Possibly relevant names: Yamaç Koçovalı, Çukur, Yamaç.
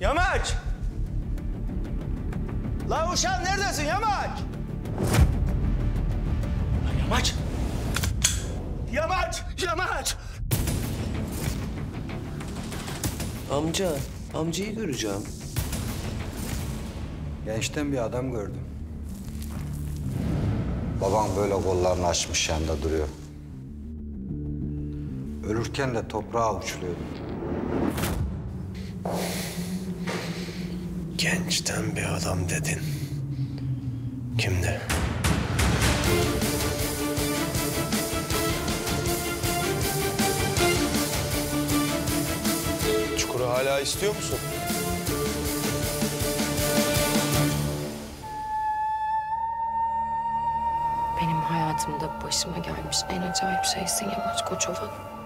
Yamaç! La uşağım neredesin Yamaç? Yamaç! Yamaç! Yamaç! Amca, amcayı göreceğim. Gençten bir adam gördüm. Babam böyle kollarını açmış yanında duruyor. Ölürken de toprağa avuçluyordu. Gençten bir adam dedin. Kimdi? Çukur'u hala istiyor musun? Benim hayatımda başıma gelmiş en acayip şeysin Yamaç Koçovalı.